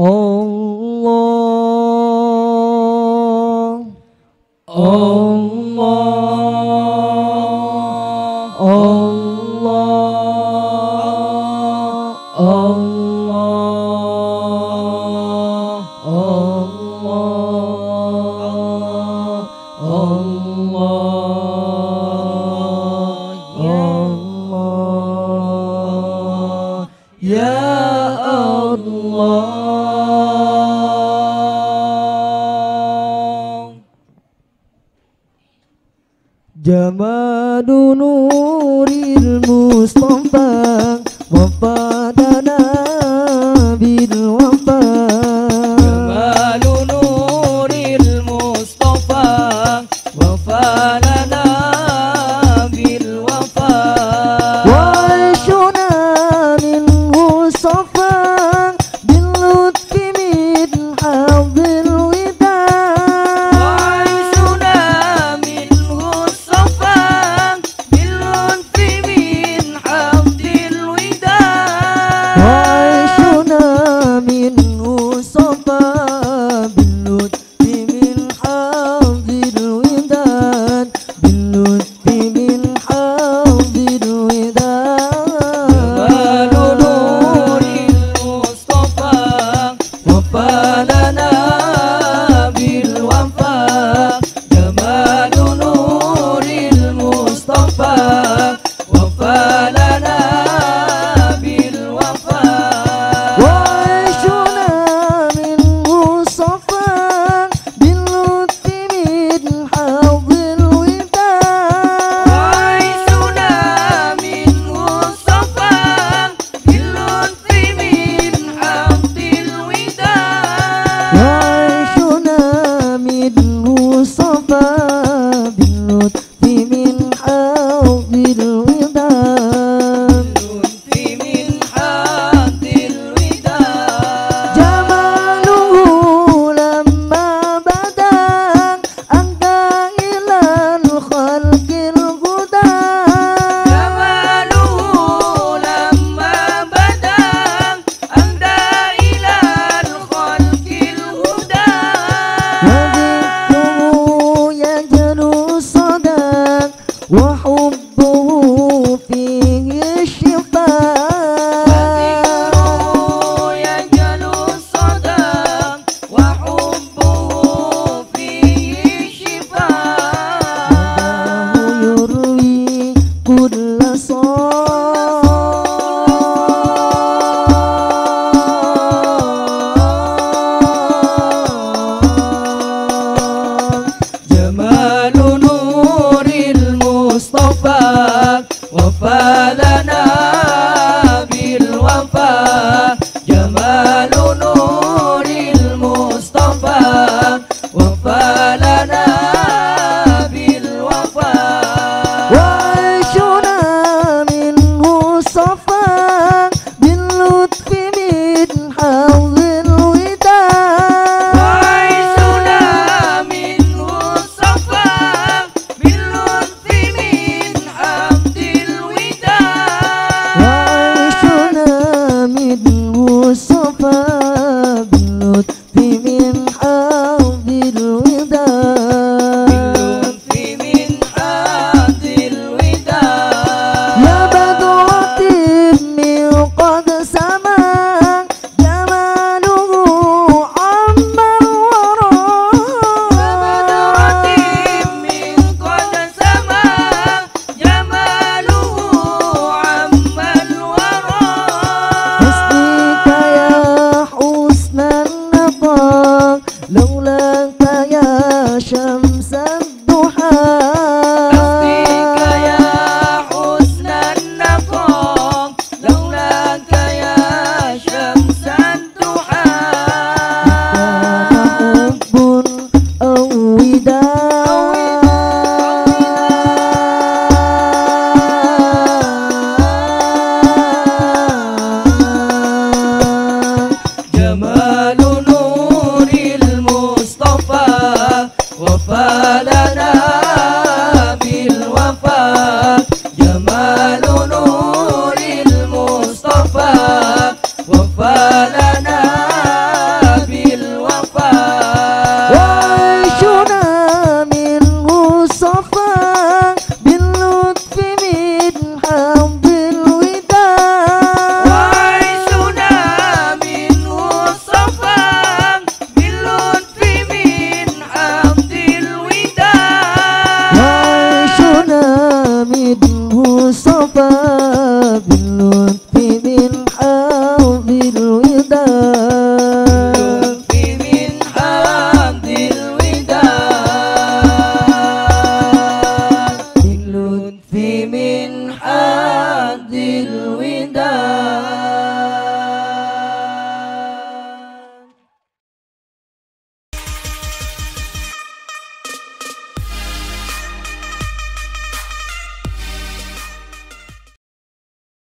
Allah, Allah, Allah, Allah. Jamadu Nuril Mustafa wafatana bil wafa. Jamadu Nuril Mustafa wafatana.